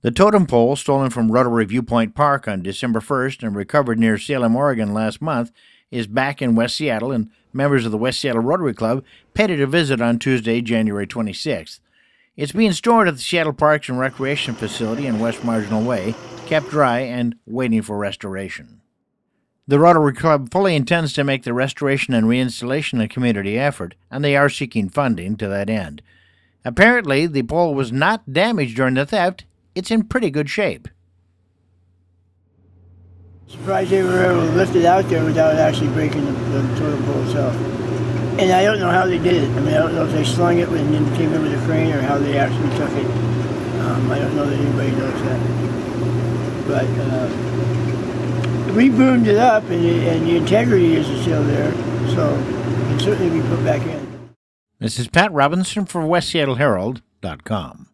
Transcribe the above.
The totem pole stolen from Rotary Viewpoint Park on December 1st and recovered near Salem, Oregon last month is back in West Seattle, and members of the West Seattle Rotary Club paid it a visit on Tuesday, January 26th. It's being stored at the Seattle Parks and Recreation Facility in West Marginal Way, kept dry and waiting for restoration. The Rotary Club fully intends to make the restoration and reinstallation a community effort, and they are seeking funding to that end. Apparently, the pole was not damaged during the theft. It's in pretty good shape. Surprised they were able to lift it out there without actually breaking the totem pole itself. And I don't know how they did it. I mean, I don't know if they slung it and then came in with a crane or how they actually took it. I don't know that anybody knows that. But we boomed it up, and the integrity is still there, so it can certainly be put back in. This is Pat Robinson for WestSeattleHerald.com.